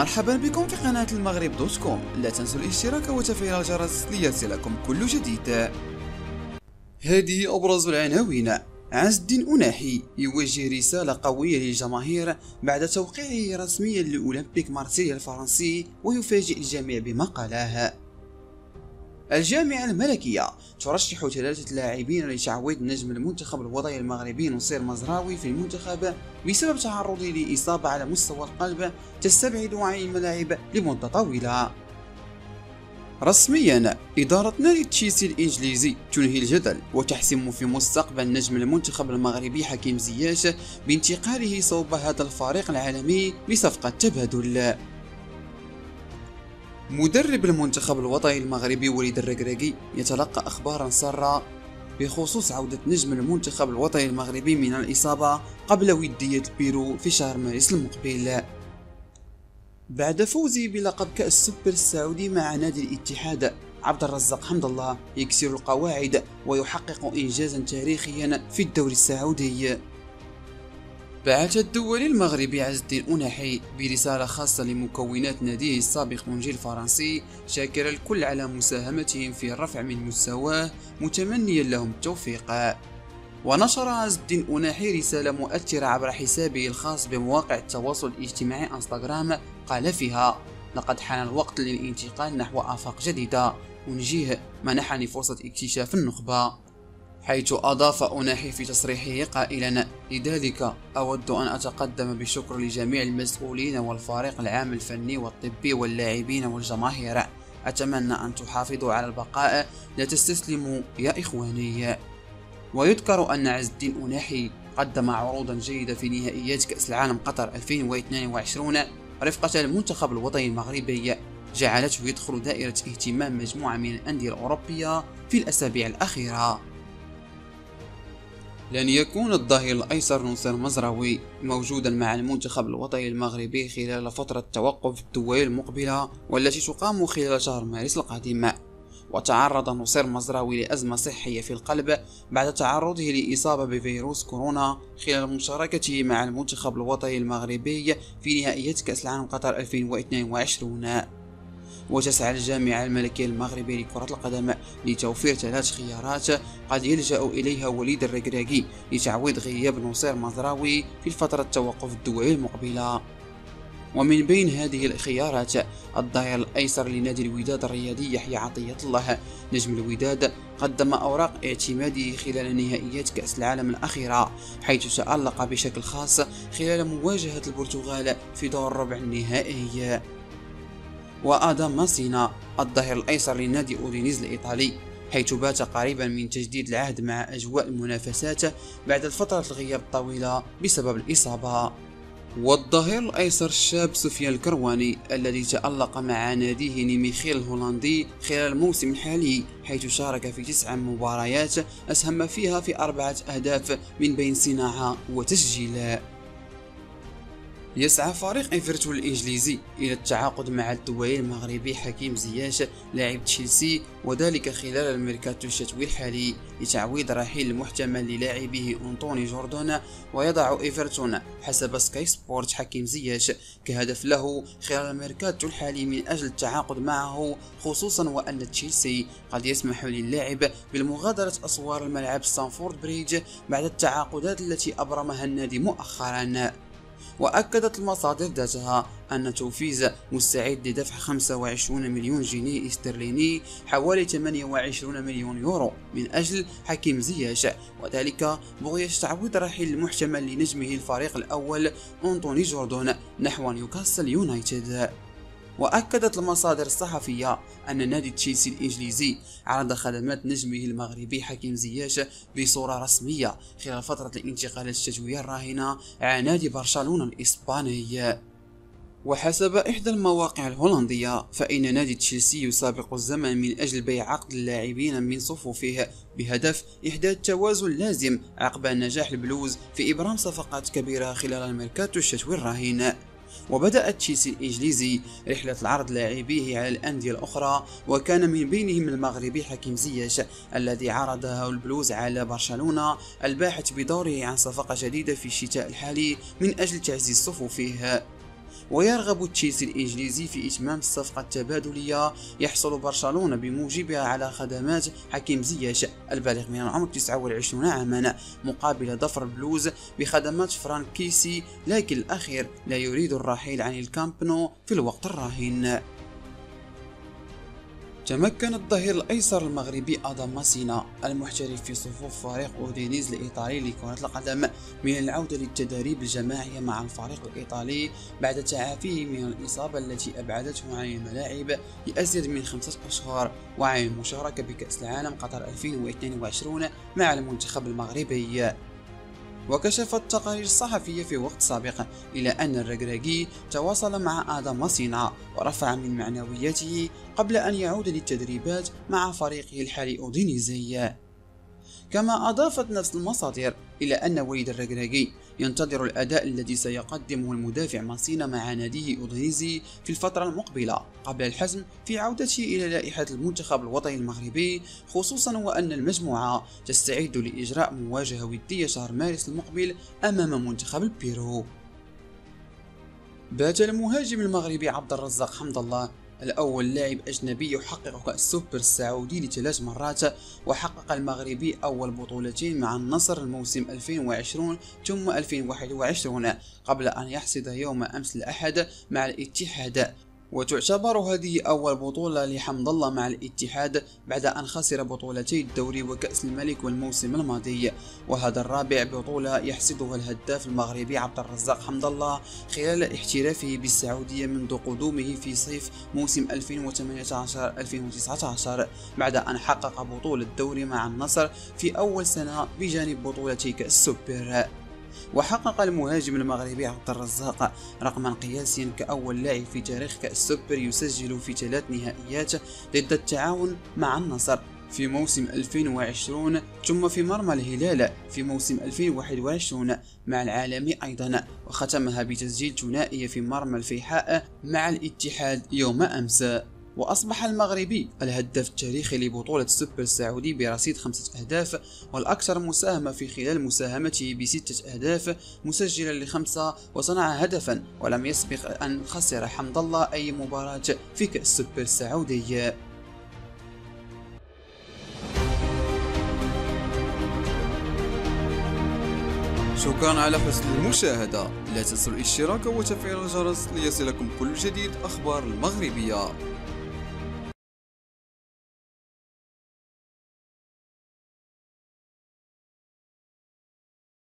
مرحبا بكم في قناة المغرب دوت كوم، لا تنسوا الاشتراك وتفعيل الجرس ليصلكم كل جديد. هذه أبرز العناوين. عز الدين أوناحي يوجه رسالة قوية للجماهير بعد توقيعه رسميا لأولمبيك مارسيليا الفرنسي ويفاجئ الجميع بما قالها. الجامعة الملكية ترشح 3 لاعبين لتعويض نجم المنتخب الوطني المغربي نصير مزراوي في المنتخب بسبب تعرضه لإصابة على مستوى القلب تستبعد عن الملاعب لمدة طويلة. رسميا إدارة نادي تشيلسي الإنجليزي تنهي الجدل وتحسم في مستقبل نجم المنتخب المغربي حكيم زياش بانتقاله صوب هذا الفريق العالمي بصفقة تبادل. مدرب المنتخب الوطني المغربي وليد الركراكي يتلقى أخبارا سارة بخصوص عودة نجم المنتخب الوطني المغربي من الإصابة قبل ودية البيرو في شهر مارس المقبل. بعد فوزه بلقب كأس السوبر السعودي مع نادي الاتحاد، عبد الرزاق حمد الله يكسر القواعد ويحقق إنجازا تاريخيا في الدوري السعودي. بعث الدولي المغربي عز الدين أوناحي برسالة خاصة لمكونات ناديه السابق أنجيه الفرنسي، شاكر الكل على مساهمتهم في الرفع من مستواه متمنيا لهم التوفيق. ونشر عز الدين أوناحي رسالة مؤثرة عبر حسابه الخاص بمواقع التواصل الاجتماعي انستغرام، قال فيها: لقد حان الوقت للانتقال نحو آفاق جديدة. أنجيه منحني فرصة اكتشاف النخبة. حيث أضاف أوناحي في تصريحه قائلا: لذلك أود أن أتقدم بالشكر لجميع المسؤولين والفريق العام الفني والطبي واللاعبين والجماهير. أتمنى أن تحافظوا على البقاء، لا تستسلموا يا إخواني. ويذكر أن عز الدين أوناحي قدم عروضا جيدة في نهائيات كأس العالم قطر 2022 رفقة المنتخب الوطني المغربي، جعلته يدخل دائرة اهتمام مجموعة من الأندية الأوروبية في الأسابيع الأخيرة. لن يكون الظهير الأيسر نصير مزراوي موجودا مع المنتخب الوطني المغربي خلال فترة التوقف الدولي المقبلة والتي تقام خلال شهر مارس القادم. وتعرض نصير مزراوي لأزمة صحية في القلب بعد تعرضه لإصابة بفيروس كورونا خلال مشاركته مع المنتخب الوطني المغربي في نهائيات كأس العالم قطر 2022. وتسعى الجامعة الملكية المغربية لكرة القدم لتوفير 3 خيارات قد يلجأ إليها وليد الركراكي لتعويض غياب نصير مزراوي في فترة التوقف الدولي المقبلة. ومن بين هذه الخيارات الظهير الأيسر لنادي الوداد الرياضي يحيى عطيه الله. نجم الوداد قدم أوراق اعتماده خلال نهائيات كأس العالم الأخيرة، حيث تألق بشكل خاص خلال مواجهة البرتغال في دور الربع النهائي. وآدم ماسينا الظهير الأيسر لنادي أولينيز الإيطالي، حيث بات قريبا من تجديد العهد مع أجواء المنافسات بعد فترة الغياب الطويلة بسبب الإصابة. والظهير الأيسر الشاب سفيان الكرواني الذي تألق مع ناديه نيميخيل الهولندي خلال الموسم الحالي، حيث شارك في 9 مباريات أسهم فيها في 4 أهداف من بين صناعة وتسجيل. يسعى فريق إيفرتون الإنجليزي إلى التعاقد مع الدولي المغربي حكيم زياش لاعب تشيلسي، وذلك خلال الميركاتو الشتوي الحالي، لتعويض الرحيل المحتمل للاعبه أنتوني جوردون. ويضع إيفرتون حسب سكاي سبورت حكيم زياش كهدف له خلال الميركاتو الحالي من أجل التعاقد معه، خصوصا وأن تشيلسي قد يسمح للاعب بالمغادرة أسوار الملعب ستانفورد بريدج بعد التعاقدات التي أبرمها النادي مؤخرا. وأكدت المصادر ذاتها أن توفيز مستعد لدفع 25 مليون جنيه استرليني، حوالي 28 مليون يورو، من أجل حكيم زياش، وذلك بغية تعويض الرحيل المحتمل لنجمه الفريق الأول أنتوني جوردون نحو نيوكاستل يونايتد. وأكدت المصادر الصحفية أن نادي تشيلسي الإنجليزي عرض خدمات نجمه المغربي حكيم زياش بصورة رسمية خلال فترة الانتقالات الشتوية الراهنة عن نادي برشلونة الإسباني. وحسب إحدى المواقع الهولندية فإن نادي تشيلسي يسابق الزمن من أجل بيع عقد اللاعبين من صفوفه بهدف إحداث توازن لازم عقب نجاح البلوز في إبرام صفقات كبيرة خلال الميركاتو الشتوي الراهن. وبدأ تشيلسي الإنجليزي رحلة العرض لاعبيه على الأندية الأخرى، وكان من بينهم المغربي حكيم زياش الذي عرضه البلوز على برشلونة الباحث بدوره عن صفقة جديدة في الشتاء الحالي من أجل تعزيز صفوفه. ويرغب تشيلسي الإنجليزي في إتمام الصفقة التبادلية يحصل برشلونة بموجبها على خدمات حكيم زياش البالغ من العمر 29 عاما مقابل ظفر بلوز بخدمات فرانك كيسي، لكن الأخير لا يريد الرحيل عن الكامب نو في الوقت الراهن. تمكن الظهير الايسر المغربي آدم ماسينا المحترف في صفوف فريق أودينيز الايطالي لكرة القدم من العودة للتدريب الجماعية مع الفريق الايطالي بعد تعافيه من الإصابة التي ابعدته عن الملاعب لأزيد من 5 أشهر وعن المشاركة بكأس العالم قطر 2022 مع المنتخب المغربي. وكشفت التقارير الصحفية في وقت سابق إلى أن الركراكي تواصل مع آدم ماسينا ورفع من معنوياته قبل أن يعود للتدريبات مع فريقه الحالي أودينيز. كما أضافت نفس المصادر إلى أن وليد الركراكي ينتظر الأداء الذي سيقدمه المدافع ماسينا مع ناديه أودينيزي في الفترة المقبلة قبل الحزم في عودته إلى لائحة المنتخب الوطني المغربي، خصوصا وأن المجموعة تستعد لإجراء مواجهة ودية شهر مارس المقبل أمام منتخب البيرو. بات المهاجم المغربي عبد الرزاق حمد الله الأول لاعب أجنبي يحقق كأس السوبر السعودي ل3 مرات، وحقق المغربي أول بطولتين مع النصر الموسم 2020 ثم 2021 قبل أن يحصد يوم أمس الأحد مع الاتحاد. وتعتبر هذه أول بطولة لحمد الله مع الاتحاد بعد أن خسر بطولتي الدوري وكأس الملك والموسم الماضي، وهذا الرابع بطولة يحصدها الهداف المغربي عبد الرزاق حمد الله خلال احترافه بالسعودية منذ قدومه في صيف موسم 2018-2019 بعد أن حقق بطولة الدوري مع النصر في أول سنة بجانب بطولتي كأس السوبر. وحقق المهاجم المغربي عبد الرزاق رقما قياسيا كأول لاعب في تاريخ كأس السوبر يسجل في 3 نهائيات ضد التعاون مع النصر في موسم 2020 ثم في مرمى الهلال في موسم 2021 مع العالمي أيضا، وختمها بتسجيل ثنائي في مرمى الفيحاء مع الاتحاد يوم أمس. وأصبح المغربي الهداف التاريخي لبطولة السوبر السعودي برصيد 5 أهداف والأكثر مساهمة في خلال مساهمته ب6 أهداف مسجلا ل5 وصنع هدفا، ولم يسبق أن خسر حمد الله أي مباراة في كأس السوبر السعودي. شكرا على حسن المشاهدة، لا تنسوا الاشتراك وتفعيل الجرس ليصلكم كل جديد أخبار المغربية.